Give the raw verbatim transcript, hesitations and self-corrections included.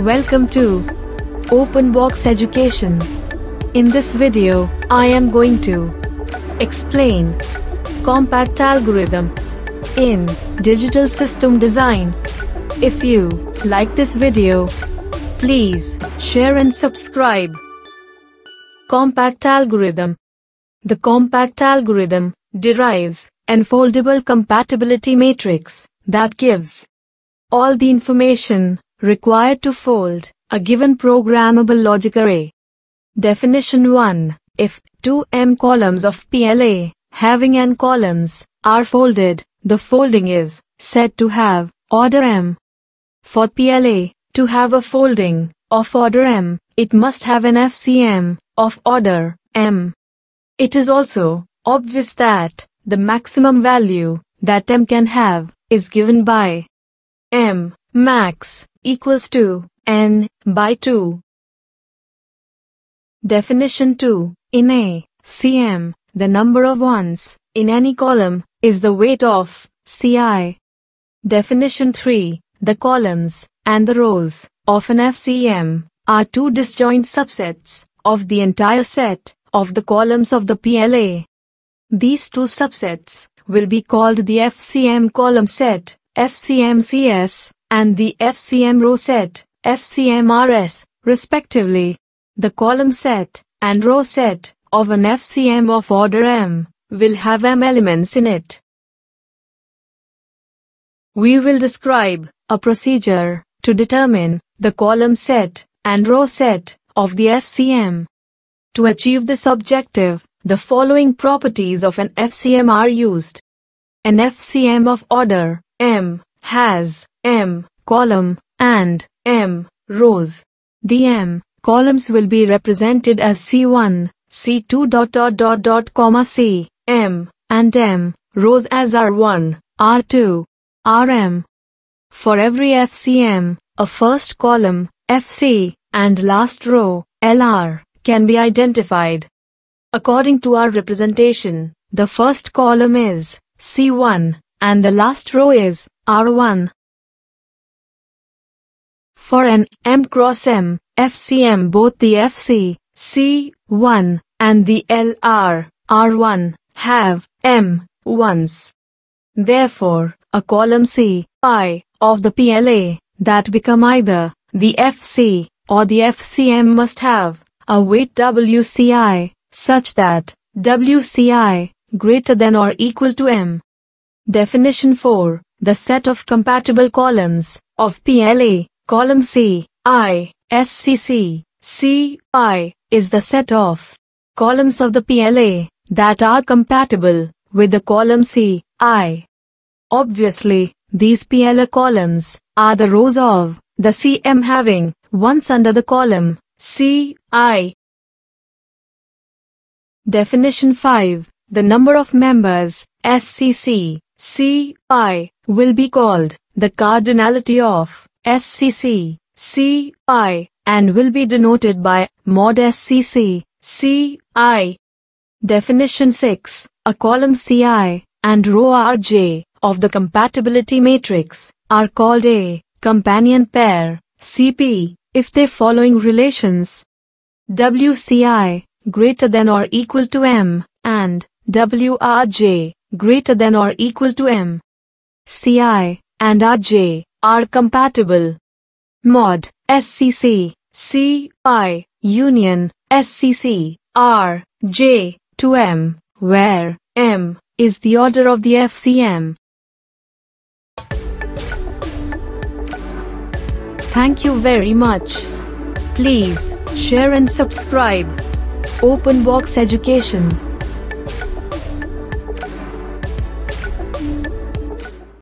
Welcome to Open Box Education. In this video, I am going to explain compact algorithm in digital system design. If you like this video, please share and subscribe. Compact algorithm. The compact algorithm derives an foldable compatibility matrix that gives all the information required to fold a given programmable logic array. Definition one. If two m columns of P L A having n columns are folded, the folding is said to have order m. For P L A to have a folding of order m, it must have an F C M of order m. It is also obvious that the maximum value that m can have is given by m max equals to n by two. Definition two. In a C M, the number of ones in any column is the weight of C I. Definition three. The columns and the rows of an F C M are two disjoint subsets of the entire set of the columns of the P L A. These two subsets will be called the F C M column set, F C M C S, and the F C M row set, F C M R S, respectively. The column set and row set of an F C M of order m will have m elements in it. We will describe a procedure to determine the column set and row set of the F C M. To achieve this objective, the following properties of an F C M are used. An F C M of order m has m column and m rows. The m columns will be represented as C one, C two dot dot dot dot comma C, m, and m rows as R one, R two, Rm. For every F C M, a first column, F C, and last row, L R, can be identified. According to our representation, the first column is C one and the last row is R one. For an m cross m F C M, both the F C, C one, and the L R, R one, have m ones. Therefore, a column C I of the P L A that become either the F C or the F C M must have a weight W C I such that W C I greater than or equal to m. Definition four. The set of compatible columns of P L A, column C I, S C C, C I, is the set of columns of the P L A that are compatible with the column C I. Obviously, these P L A columns are the rows of the C M having ones under the column C I. Definition five. The number of members S C C, C I, will be called the cardinality of S C C, C I, and will be denoted by mod S C C, C I. Definition six. A column C I and row R J of the compatibility matrix are called a companion pair, C P, if they following relations: W C I greater than or equal to m and W R J greater than or equal to m. C I and R J are compatible. Mod S C C, C I, union S C C, R J, to m, where m is the order of the F C M. Thank you very much. Please share and subscribe. Open Box Education.